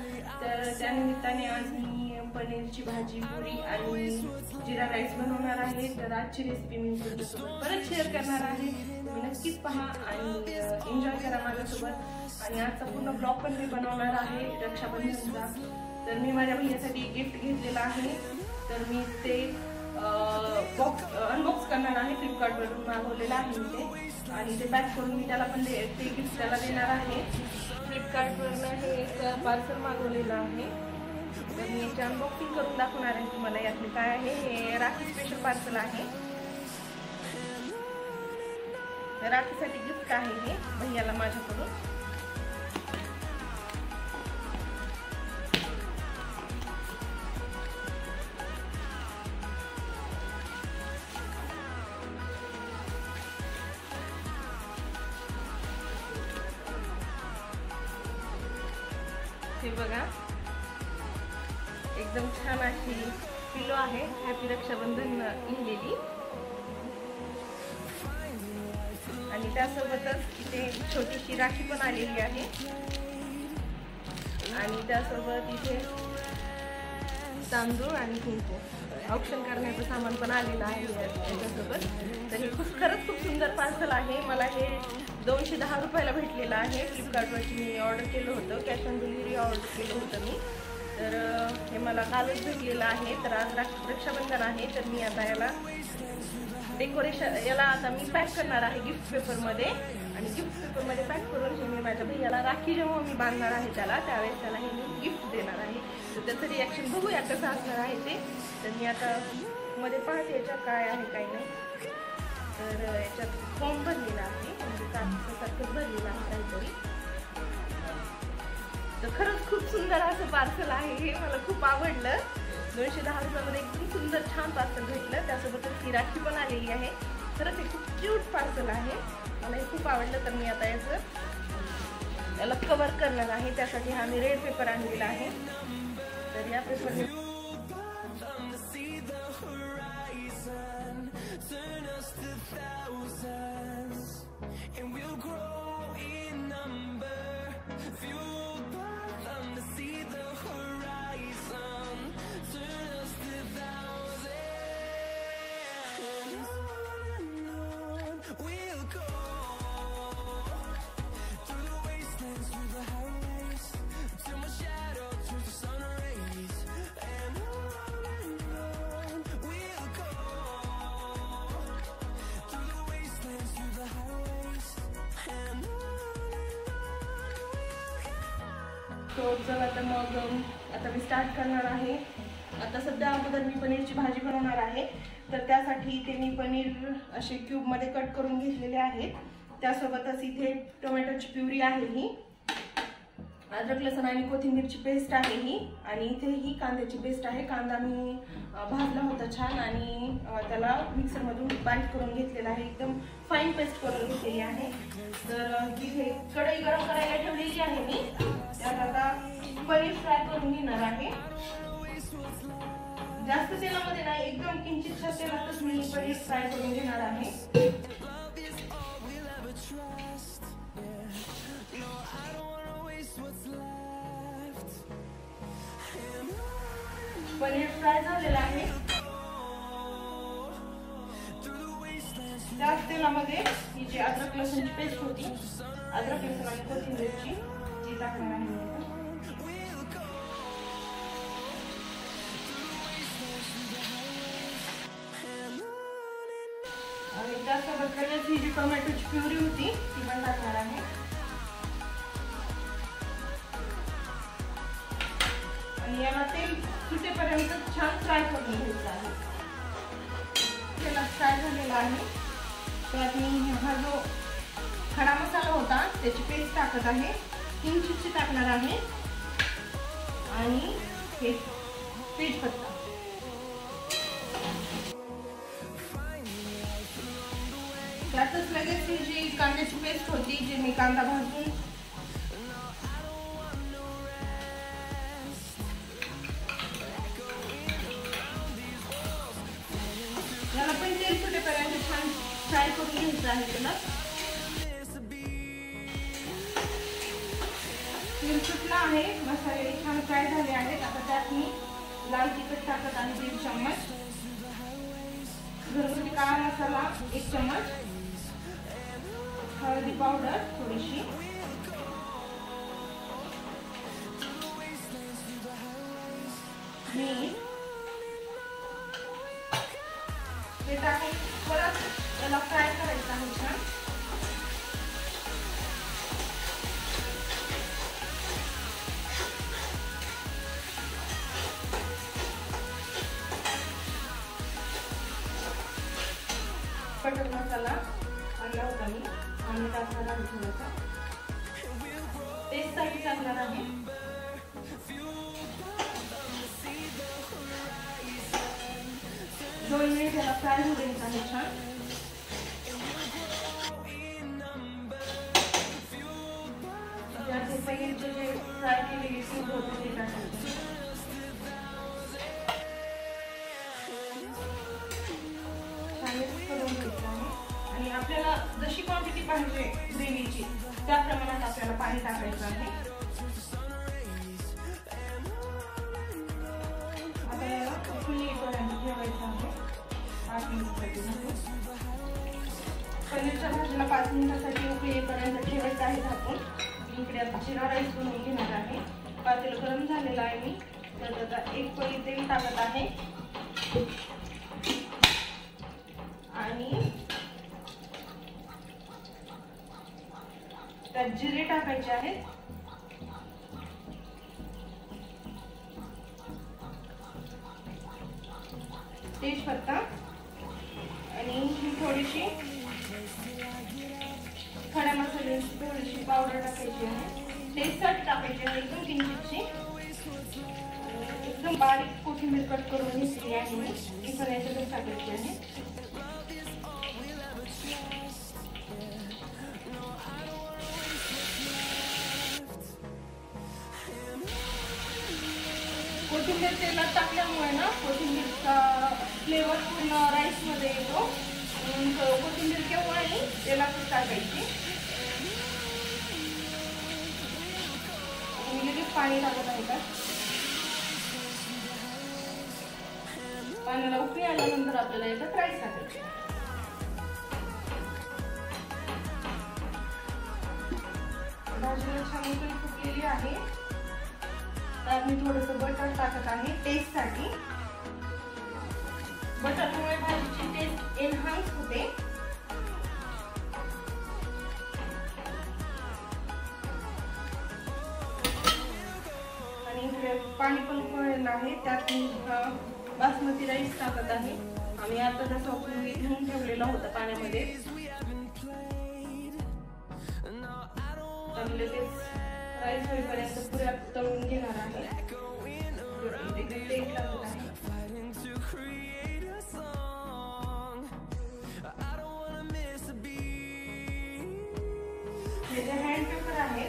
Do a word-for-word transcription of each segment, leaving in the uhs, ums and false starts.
तर त्यानिमित्ताने आज मी पनीरची भाजी पुरी आणि जिरा राईस बनवणार आहे. तर आजची रेसिपी मी तुमच्यासोबत परत शेअर करणार आहे. नक्कीच पहा आणि एन्जॉय करा माझ्यासोबत. आणि आजचा पूर्ण ब्लॉग पण मी बनवणार आहे रक्षाबंधनचा. तर मी माझ्या भैयासाठी गिफ्ट घेतलेला आहे. तर मी ते बॉक्स अनबॉक्स करणार आहे. फ्लिपकार्टवरून मागवलेलं आहे ते, आणि ते पॅक करून मी त्याला पण ते गिफ्ट त्याला देणार आहे. फ्लिपकार्टवरून हे एक पार्सल मागवलेलं आहे. तर मी याची अनबॉक्सिंग करून दाखवणार आहे तुम्हाला यातले काय आहे. हे राखी स्पेशल पार्सल आहे, राखीसाठी गिफ्ट आहे हे भैयाला माझ्याकडून. हे बघा, एकदम छान अशी पिलो आहे, हॅपी रक्षाबंधन लिहिलेली. आणि त्यासोबतच इथे छोटीशी राखी पण आलेली आहे. आणि त्यासोबत इथे तांदूळ आणि कुंकू औक्षण करण्याचं सामान पण आलेलं आहे त्याच्यासोबत. तर हे खूप खरंच खूप सुंदर पार्सल आहे. मला हे दोनशे दहा रुपयाला भेटलेलं आहे. फ्लिपकार्टवरती मी ऑर्डर केलं होतं, कॅश ऑन डिलिव्हरी ऑर्डर केलं होतं मी. तर हे मला कालच भेटलेलं आहे. तर आज रक्षाबंधन आहे, तर मी आता याला डेकोरेशन याला आता मी पॅक करणार आहे गिफ्ट पेपरमध्ये. आणि गिफ्ट पेपरमध्ये पॅक करून हे मी माझ्या भैयाला राखी जेव्हा मी बांधणार आहे त्याला, त्यावेळेस त्याला हे मी गिफ्ट देणार आहे. तर त्याचं रिॲक्शन बघूया कसं असणार आहे ते. तर मी आता मध्ये पाहते याच्यात काय आहे काय नाही. तर याच्यात फॉर्म भरलेला आहे, म्हणजे कागदासारखं भरलेलं आहे काहीतरी. तर खरंच खूप सुंदर असं पार्सल आहे हे, मला खूप आवडलं. दोनशे दहा रुपयामध्ये एकदम सुंदर छान पार्सल भेटलं. त्यासोबतच ती राखी पण आलेली आहे. खरंच हे खूप क्यूट पार्सल आहे, मला हे खूप आवडलं. तर मी आता याचं याला कवर करणार आहे. त्यासाठी हा मी रेड पेपर आणलेला आहे. तर या पेपर तो जर आता मग आता मी स्टार्ट करणार आहे. आता सध्या अगोदर मी पनीरची भाजी बनवणार आहे. तर त्यासाठी इथे मी पनीर असे क्यूबमध्ये कट करून घेतलेले आहेत. त्यासोबतच इथे टोमॅटोची प्युरी आहे ही, अद्रक लसूण आणि कोथिंबीरची पेस्ट आहे ही, आणि इथे ही कांद्याची पेस्ट आहे. कांदा मी भाजला होता छान आणि त्याला मिक्सरमधून बारीक करून घेतलेला आहे, एकदम फाईन पेस्ट करून घेतलेली आहे. तर इथे कढई गरम करायला ठेवलेली आहे मी. त्यात आता पनीर फ्राय करून घेणार आहे. जास्त तेलामध्ये नाही, एकदम किंचित तेलातच मी पनीर फ्राय करून घेणार आहे. पनीर फ्राय झालेला आहे. जास्त तेलामध्ये ही जी अद्रक लसूणची पेस्ट होती, अद्रक लसूण आणि कोथिंबीरची, आणि त्यासोबत ही जी टोमॅटोची प्युरी होती ती पण टाकणार आहे. आणि याला तेल सुटेपर्यंत छान फ्राय करून घ्यायचं आहे. त्याला फ्राय झालेला आहे. त्यात मी हा जो खडा मसाला होता त्याची पेस्ट टाकत आहे, तीन चिप्स टाकणार आहे, आणि हे तेजपत्ता. त्यातच लगेच ही जी कांद्याची पेस्ट होती, जी मी कांदा भाजून त्याला पण तेल सुटेपर्यंत छान फ्राय करून घ्यायचं आहे. त्याला तेल सुटलं आहे, मसाले छान फ्राय झाले आहेत. आता त्यात मी लाल तिखट टाकत आणि दीड चम्मच घरगुती काळा मसाला एक चम्मच, हळदी पावडर थोडीशी, मीठ हे टाकून परत त्याला फ्राय करायचं आहे छान. बटर मसाला आणला होता मी आणि टाकणार आहे थोडासा, टेस्टसाठी टाकणार आहे. दोन मिनिट त्याला फ्राय होऊ द्यायचं आहे छान. ज्याचे पहिले जे फ्राय केलेली सूप होते ते टाकायचे. आपल्याला जशी क्वांटिटी पाहिजे ग्रेव्हीची त्या प्रमाणात आपल्याला पाणी टाकायचं आहे. आता याला फुल्ली पर्यंत ठेवायचं आहे पाच मिनिटासाठी. पनीरच्या भाजीला पाच मिनिटासाठी उकळीपर्यंत ठेवायचं आहे आपण. इकडे आता जिरा राईस बनवून घेणार आहे. पातेल गरम झालेलं आहे मी त्यात आता एक पळी तेल टाकत आहे आणि त्यात जिरे टाकायचे आहेत. तेजपत्ता आणि ही थोडीशी खड्या मसाल्याची थोडीशी पावडर टाकायची आहे. टेस्टसाठी टाकायची आहे एकदम किंचितशी. एकदम बारीक कोथिंबीर कट करून घेतली आहे मी, ती पण याच्यातच टाकायची आहे. कोथिंबीर तेलात टाकल्यामुळे ना कोथिंबीरचा फ्लेवर पूर्ण राईसमध्ये येतो, म्हणून कोथिंबीर केवळ तेलातच टाकायची. आणि लगेच पाणी टाकत आहे का पाण्याला उकळी आल्यानंतर आपल्याला याच्यात राईस टाकायचे. भाजीला छान उकळी फुटलेली आहे. मी थोडंसं बटर टाकत आहे टेस्टसाठी. बटरमुळे भाजीची टेस्ट एनहान्स होते. आणि इकडे पाणी पण उकळलेलं आहे त्यात मी बासमती राईस टाकत आहे. आम्ही आता जसं उकळून घेऊन ठेवलेला होता पाण्यामध्ये लगेच राईस होईपर्यंत पुऱ्या तळून घेणार आहे. हे जे हँड पेपर आहे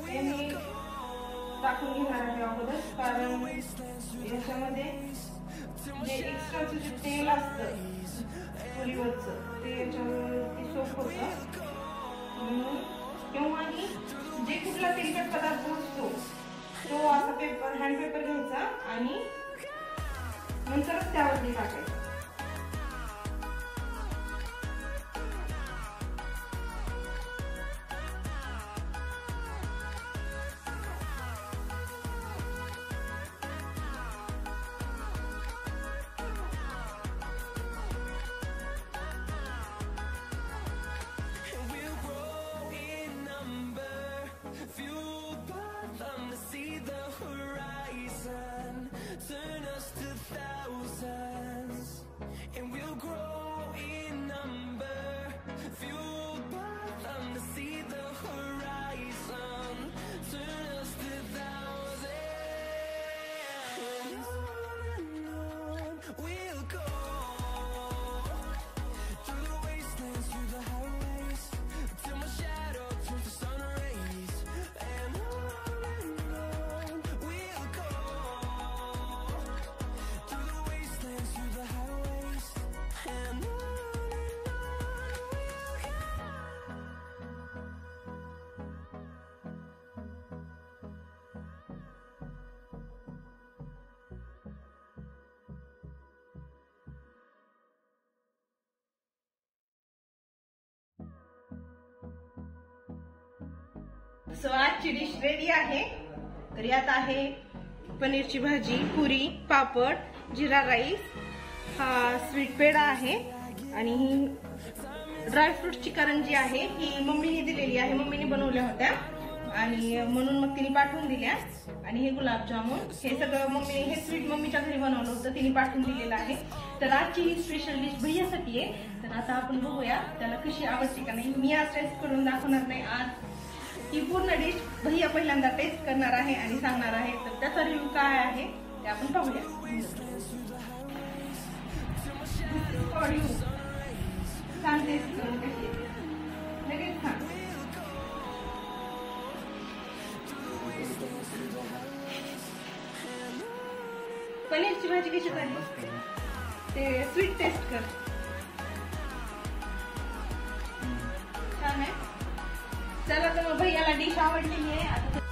ते मी टाकून घेणार आहे अगोदर, कारण याच्यामध्ये जे एक्स्ट्राचं जे तेल असतं पुरीवरचं ते याच्यामुळे सोप होतं. केव्हाही जे कुठला तेलकट पदार्थ असतो तो असा पेपर हँड पेपर घ्यायचा आणि नंतरच त्यावरती टाकायचा. Turn us to thousands. आजची डिश रेडी आहे। तर यात आहे पनीरची भाजी, पुरी, पापड, जिरा राईस, हा स्वीट पेढा आहे आणि ही ड्राई फ्रूटची करंजी आहे। ही मम्मीने दिलेली आहे, मम्मीने बनवल्या होत्या आणि म्हणून मग तिने पाठवून दिल्या। आणि हे गुलाबजामुन, हे सगळं मम्मी, हे स्वीट मम्मीच्या घरी बनवलं होतं, तिने पाठवून दिलेलं आहे। तर आजची ही स्पेशल डिश भैयासाठी आहे। तर आता आपण बघूया त्याला कशी आवडते का नाही। मी आज टेस्ट करून दाखवणार नाही, आज ही पूर्ण डिश भैया पहिल्यांदा टेस्ट करणार आहे आणि सांगणार आहे। तर त्याचा रिव्ह्यू काय आहे ते आपण पाहूया। लगेच खा, पनीरची भाजी कशी झाली ते स्वीट टेस्ट कर। छान आहे। चला तर भैयाला डिश आवडली आहे आता।